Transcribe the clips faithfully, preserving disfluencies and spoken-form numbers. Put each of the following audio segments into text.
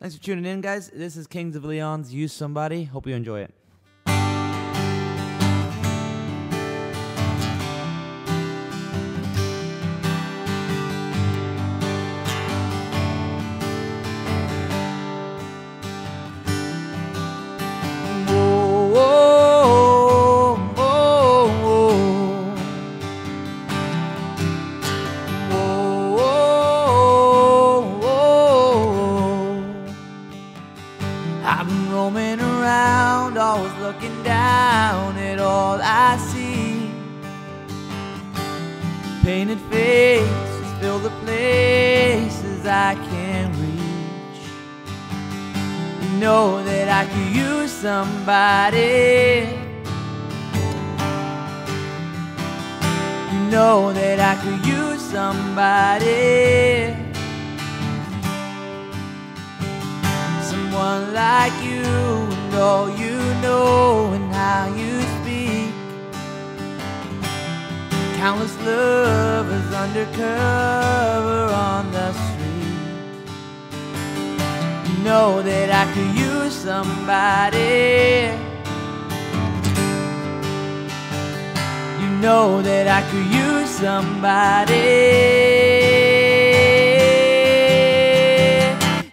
Thanks for tuning in, guys. This is Kings of Leon's Use Somebody. Hope you enjoy it. I've been roaming around, always looking down at all I see. Painted faces fill the places I can't reach. You know that I could use somebody. You know that I could use somebody. Someone like you, and all you know, and how you speak. Countless lovers undercover on the street. You know that I could use somebody. You know that I could use somebody.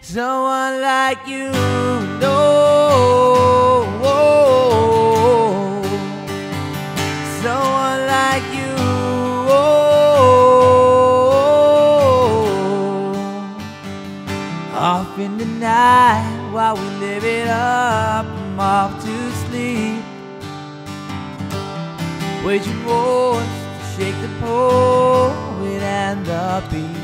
Someone like you, no. Someone like you, oh. Off in the night while we live it up, I'm off to sleep. Waging wars to shake the poet and the beat.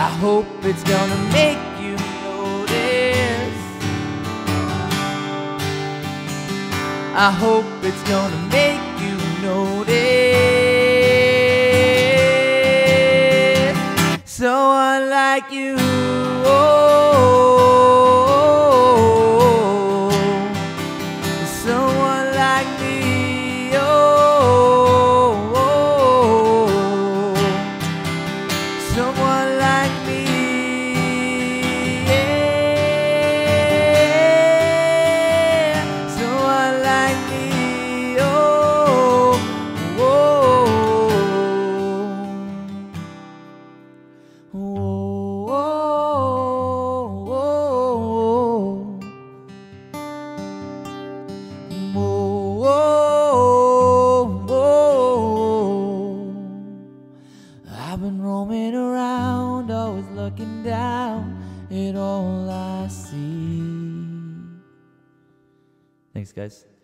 I hope it's gonna make you notice. I hope it's gonna make you notice. Someone like you, oh. Someone like me, oh. Someone like me, yeah. Someone like me, oh, oh, oh, oh, oh, oh, oh, oh, oh. I've been roaming around, always looking down at all I see. Thanks, guys.